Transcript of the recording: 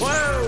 Whoa!